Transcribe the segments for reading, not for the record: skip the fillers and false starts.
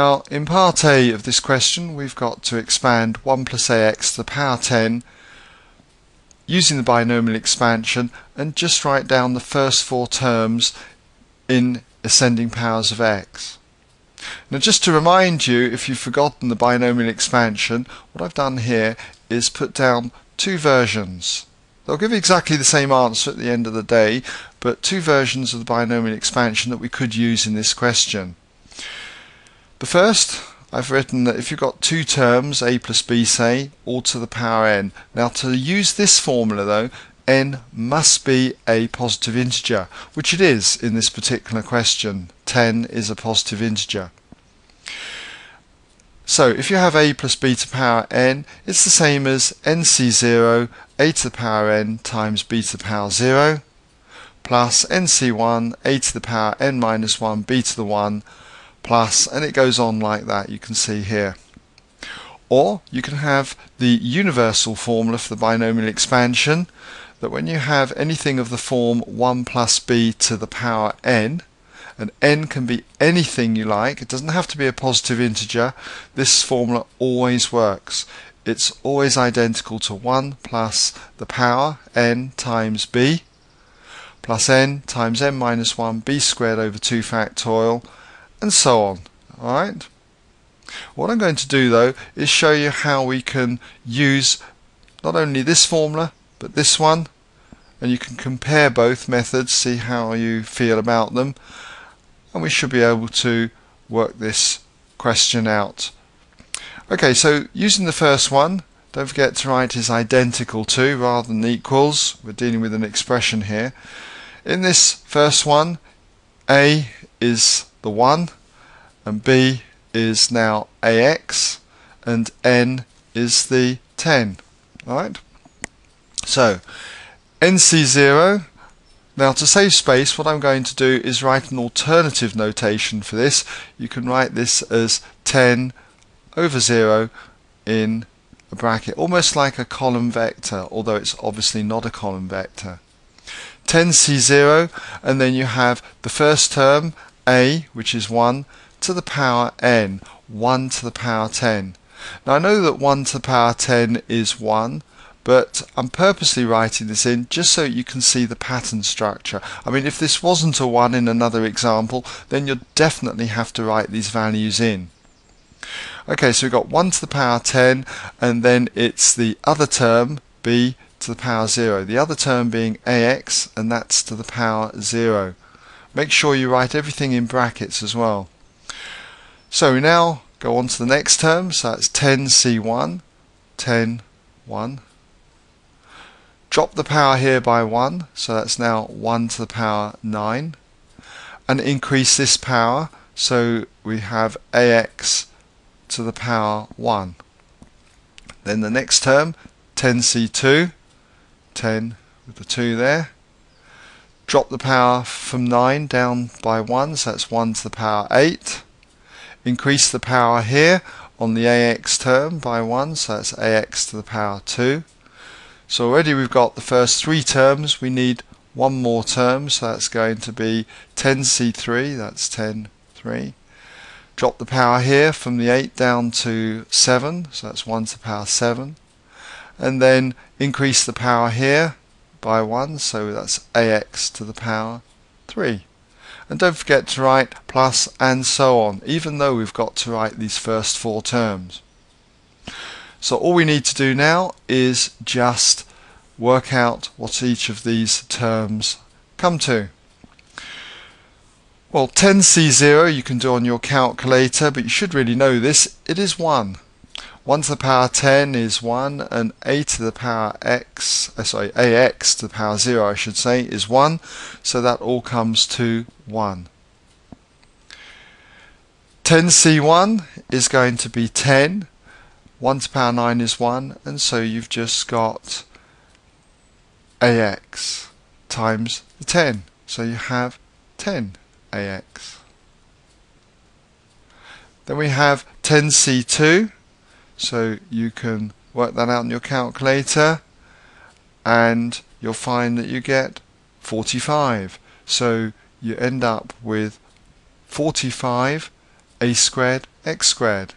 Now in part A of this question we've got to expand 1 plus ax to the power 10 using the binomial expansion, and just write down the first 4 terms in ascending powers of x. Now just to remind you, if you've forgotten the binomial expansion, what I've done here is put down 2 versions. They'll give exactly the same answer at the end of the day, but 2 versions of the binomial expansion that we could use in this question. The first, I've written that if you've got 2 terms, a plus b say, all to the power n. Now to use this formula though, n must be a positive integer, which it is in this particular question. 10 is a positive integer. So if you have a plus b to the power n, it's the same as nc0 a to the power n times b to the power 0 plus nc1 a to the power n minus 1 b to the 1 plus, and it goes on like that, you can see here. Or you can have the universal formula for the binomial expansion, that when you have anything of the form 1 plus b to the power n, and n can be anything you like, it doesn't have to be a positive integer, this formula always works. It's always identical to 1 plus the power n times b plus n times n minus 1 b squared over 2 factorial, and so on. Alright? What I'm going to do though is show you how we can use not only this formula but this one, and you can compare both methods, see how you feel about them, and we should be able to work this question out. Okay, so using the first one, don't forget to write is identical to rather than equals. We're dealing with an expression here. In this first one, a is the 1 and b is now ax and n is the 10. Alright? So nc0. Now to save space, what I'm going to do is write an alternative notation for this. You can write this as 10 over 0 in a bracket, almost like a column vector, although it's obviously not a column vector. 10c0, and then you have the first term, a, which is 1, to the power n, 1 to the power 10. Now I know that 1 to the power 10 is 1, but I'm purposely writing this in just so you can see the pattern structure. I mean, if this wasn't a 1 in another example, then you'd definitely have to write these values in. Okay, so we've got 1 to the power 10, and then it's the other term, b to the power 0. The other term being ax, and that's to the power 0. Make sure you write everything in brackets as well. So we now go on to the next term, so that's 10c1, 10, 1. Drop the power here by 1, so that's now 1 to the power 9. And increase this power, so we have ax to the power 1. Then the next term, 10c2, 10 with the 2 there. Drop the power from 9 down by 1, so that's 1 to the power 8. Increase the power here on the ax term by 1, so that's ax to the power 2. So already we've got the first 3 terms, we need one more term, so that's going to be 10c3, that's 10, 3. Drop the power here from the 8 down to 7, so that's 1 to the power 7. And then increase the power here by 1, so that's ax to the power 3. And don't forget to write plus and so on, even though we've got to write these first 4 terms. So all we need to do now is just work out what each of these terms come to. Well, 10c0 you can do on your calculator, but you should really know this, it is 1. 1 to the power 10 is 1, and a to the power ax to the power 0 I should say is 1, so that all comes to 1. 10c1 is going to be 10, 1 to the power 9 is 1, and so you've just got ax times the 10, so you have 10 ax. Then we have 10c2, so you can work that out on your calculator and you'll find that you get 45, so you end up with 45 a squared x squared.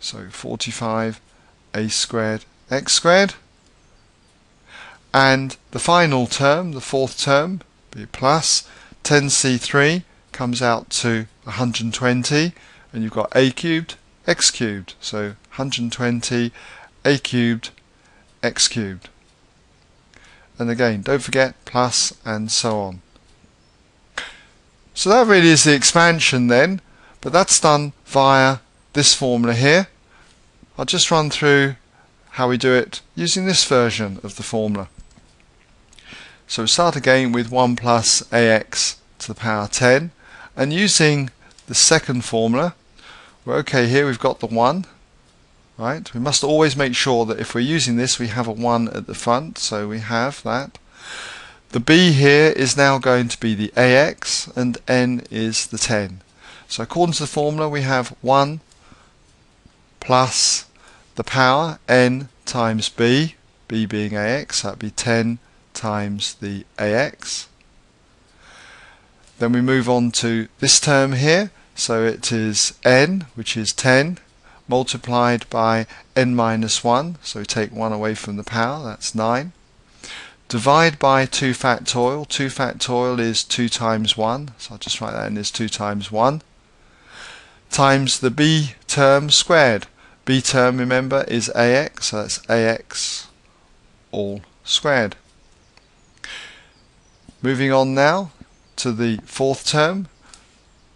So 45 a squared x squared. And the final term, the fourth term, be plus 10c3 comes out to 120, and you've got a cubed x cubed. So 120 a cubed x cubed. And again, don't forget plus and so on. So that really is the expansion then, but that's done via this formula here. I'll just run through how we do it using this version of the formula. So start again with 1 plus ax to the power 10, and using the second formula, we're okay here, we've got the 1, right? We must always make sure that if we're using this we have a 1 at the front, so we have that. The b here is now going to be the ax, and n is the 10. So according to the formula we have 1 plus the power n times b, b being ax, that'd be 10 times the ax. Then we move on to this term here, so it is n, which is 10, multiplied by n minus 1, so we take 1 away from the power, that's 9. Divide by 2 factorial. 2 factorial is 2 times 1, so I'll just write that in as 2 times 1, times the b term squared. B term, remember, is ax, so that's ax all squared. Moving on now to the fourth term,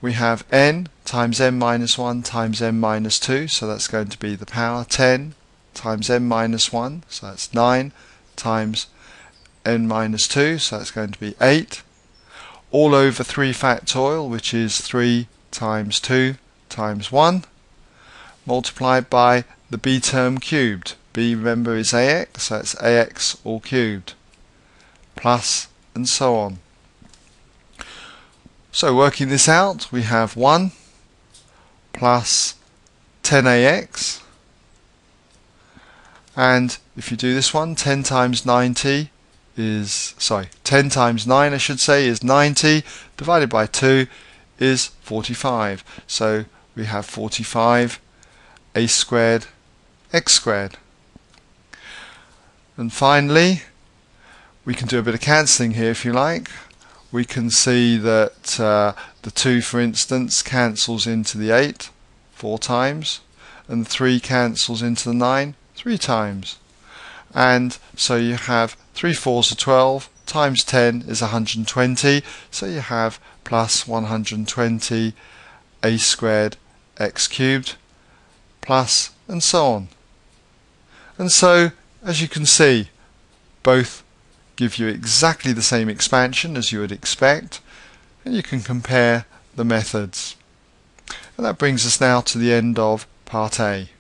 we have n times n minus 1 times n minus 2, so that's going to be the power 10 times n minus 1, so that's 9 times n minus 2, so that's going to be 8, all over 3 factorial, which is 3 times 2 times 1, multiplied by the b term cubed. B, remember, is ax, so that's ax all cubed, plus and so on. So working this out, we have 1 plus 10ax, and if you do this one, 10 times 90 is, sorry, 10 times 9 I should say is 90, divided by 2 is 45. So we have 45 a squared x squared. And finally, we can do a bit of cancelling here if you like. We can see that the 2, for instance, cancels into the 8 4 times, and 3 cancels into the 9 3 times. And so you have 3 fours are 12 times 10 is 120, so you have plus 120 a squared x cubed, plus and so on. And so as you can see, both give you exactly the same expansion as you would expect, and you can compare the methods. And that brings us now to the end of part A.